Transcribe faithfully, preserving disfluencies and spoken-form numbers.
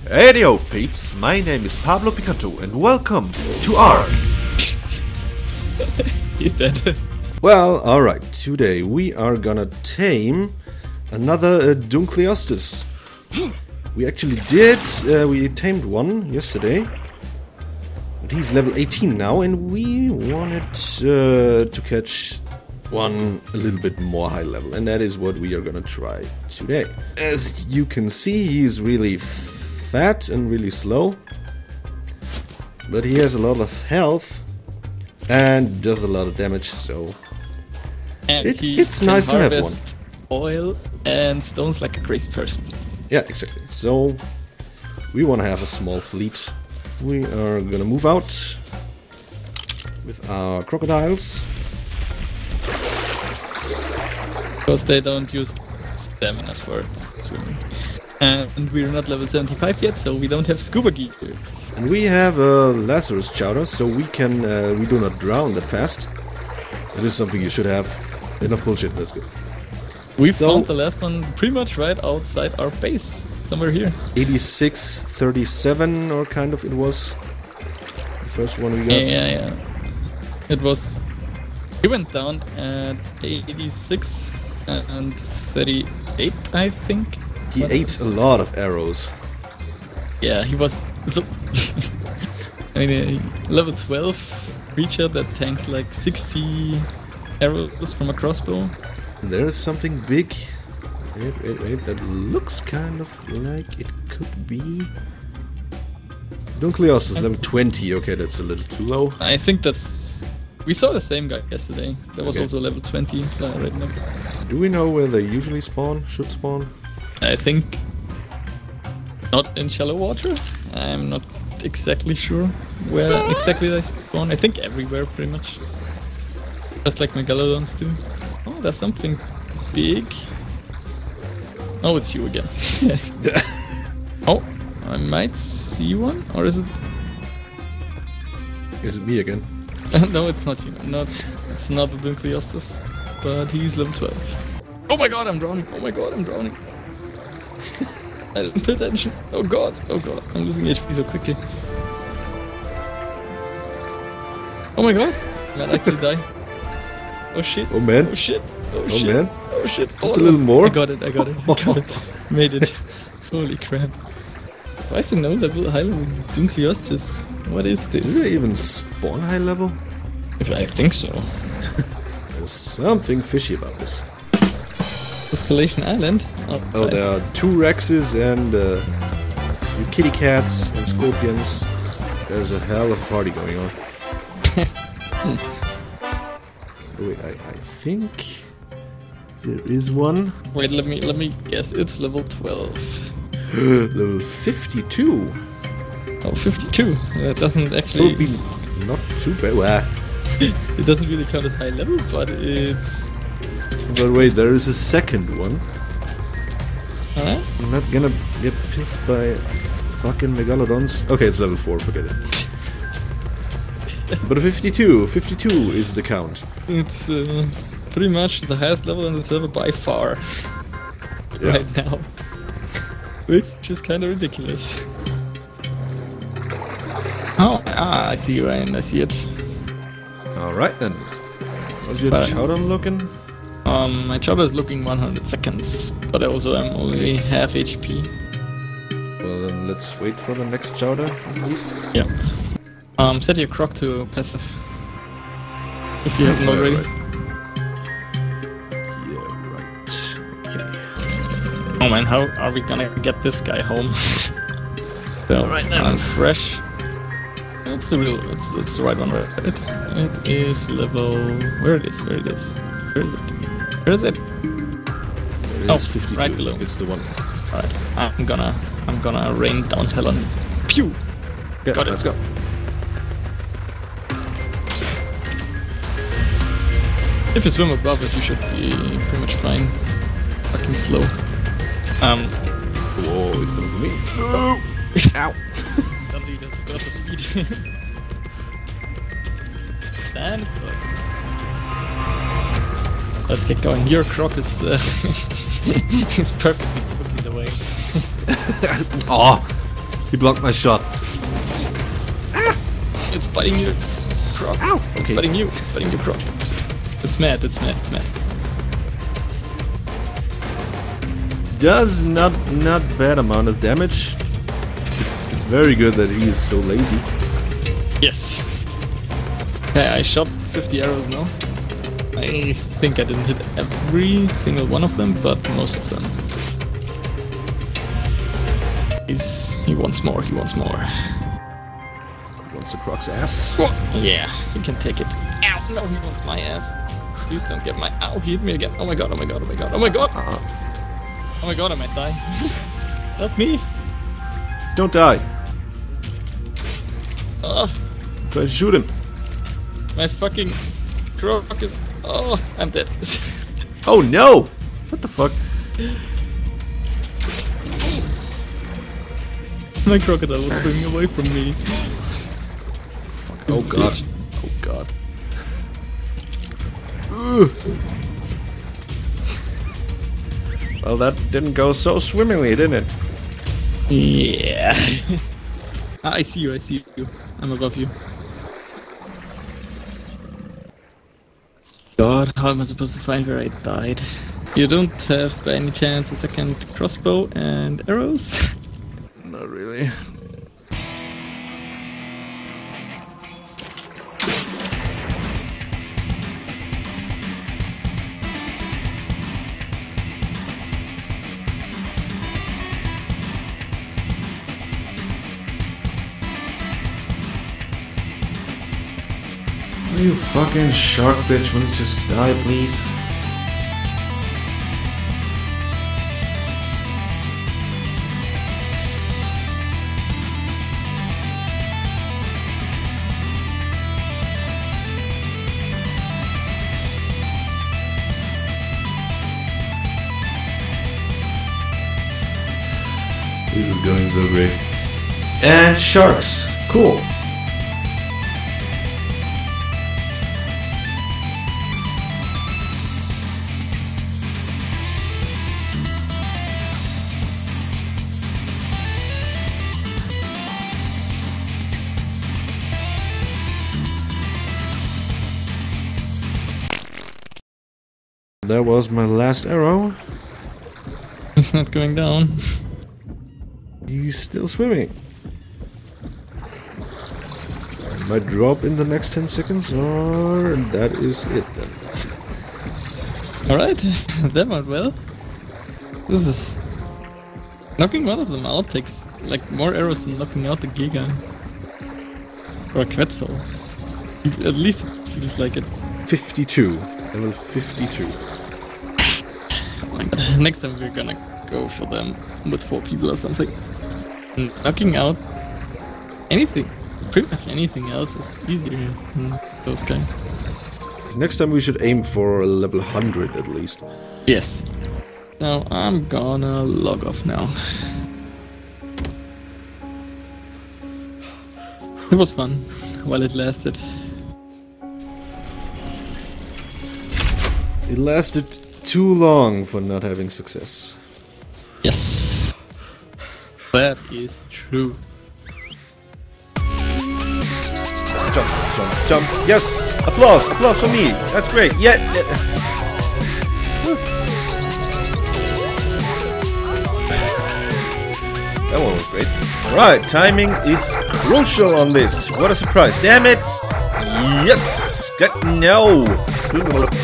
Heyo peeps, my name is Pablo Picanto and welcome to our... You dead. Well, alright, today we are gonna tame another uh, Dunkleosteus. We actually did, uh, we tamed one yesterday. But he's level eighteen now and we wanted uh, to catch one a little bit more high level. And that is what we are gonna try today. As you can see, he's really fat and really slow, but he has a lot of health and does a lot of damage, so it, it's nice to have one. Oil and stones like a crazy person. Yeah, exactly. So we want to have a small fleet. We are gonna move out with our crocodiles because they don't use stamina for swimming. And we're not level seventy-five yet, so we don't have scuba gear. And we have a Lazarus chowder, so we can uh, we do not drown that fast. It is something you should have. Enough bullshit. That's good. We so, found the last one pretty much right outside our base, somewhere here. eighty-six thirty-seven or kind of it was the first one we got. Yeah, yeah, yeah. It was. We went down at eighty-six and thirty-eight, I think. He but ate a lot of arrows. Yeah, he was... So I mean, a level twelve creature that tanks like sixty arrows from a crossbow. There is something big. Wait, wait, wait. That looks kind of like it could be... Dunkleosteus is level twenty. Okay, that's a little too low. I think that's... We saw the same guy yesterday. That was okay. Also level twenty. Right now. Do we know where they usually spawn? Should spawn? I think not in shallow water. I'm not exactly sure where exactly they spawn. I think everywhere pretty much. Just like Megalodons do. Oh, there's something big. Oh, it's you again. Oh, I might see one, or is it? Is it me again? No, it's not you. No, it's it's not the Dunkleosteus, but he's level twelve. Oh my god, I'm drowning! Oh my god, I'm drowning! I didn't pay attention. Oh god, oh god, I'm losing H P so quickly. Oh my god, I might actually die. Oh shit, oh man, oh shit, oh, oh shit, man. Oh shit. Just oh, a little more. I got it, I got it, I got it. Made it. Holy crap. Why is there no level high level Dunkleosteus? What is this? Do they even spawn high level? If I think so. There's something fishy about this. Escalation Island. Oh, oh there are two Rexes and uh, few kitty cats and scorpions. There's a hell of a party going on. Hmm. Wait, I, I think there is one. Wait, let me let me guess. It's level twelve. Level fifty-two. Oh, fifty-two. That doesn't actually. That would be not too bad. Well, it doesn't really count as high level, but it's. But wait, there is a second one. Huh? I'm not gonna get pissed by fucking Megalodons. Okay, it's level four, forget it. But fifty-two, fifty-two is the count. It's uh, pretty much the highest level on the server by far. Yeah. Right now. Which is kind of ridiculous. Oh, ah, I see you and I see it. Alright then. How's your chowder looking? Um, my chopper is looking one hundred seconds, but also I'm only half H P. Well, then let's wait for the next chowder, at least. Yeah. Um, set your croc to passive. If you haven't already. Yeah, right. Okay. Oh man, how are we gonna get this guy home? So, right now. I'm fresh. That's the real, that's, that's the right one, right? It is level... Where it is, where it is. Where is it? Where is it? It oh, is fifty-two. Right below. It's the one. Alright, I'm gonna, I'm gonna rain down hell on it. Pew! Yeah, got it. Let's go. If you swim above it, you should be pretty much fine. Fucking slow. Um. Whoa, it's coming for me. Oh. Ow! Suddenly there's a burst of speed. And it's like. Let's get going. Your croc is uh, is perfectly cooking the way. Oh, He blocked my shot. Ah! It's biting you, Croc. Ow! Okay. It's biting you. It's biting you, Croc. It's mad. It's mad. It's mad. Does not not bad amount of damage. It's it's very good that he is so lazy. Yes. Okay, I shot fifty arrows now. I think I didn't hit every single one of them, but most of them. He's, he wants more, he wants more. He wants the Croc's ass. Whoa. Yeah, he can take it. Ow, no, he wants my ass. Please don't get my... Ow, he hit me again. Oh my god, oh my god, oh my god, oh my god. Oh my god, I might die. Help me. Don't die. Uh, Try to shoot him. My fucking... Croc is... Oh, I'm dead. Oh no! What the fuck? My crocodile was swimming away from me. Fuck. Oh god. Oh god. Well, that didn't go so swimmingly, didn't it? Yeah. I see you, I see you. I'm above you. God, how am I supposed to find where I died? You don't have by any chance a second crossbow and arrows? Not really. You fucking shark bitch, won't you just die, please? This is going so great. And sharks, cool. That was my last arrow. It's not going down. He's still swimming. I might drop in the next ten seconds, or that is it then. Alright, that went well. This is... Knocking one of them out takes like more arrows than knocking out the Giga. Or Quetzal. At least it feels like it. fifty-two. Level fifty-two. Next time we're gonna go for them with four people or something. Knocking out anything, pretty much anything else is easier than those guys. Next time we should aim for level one hundred at least. Yes. Now I'm gonna log off now. It was fun while it lasted. It lasted too long for not having success. Yes. That is true. Jump, jump, jump. Yes! Applause! Applause for me! That's great! Yeah! That one was great. Alright, timing is crucial on this. What a surprise. Damn it! Yes! Get no!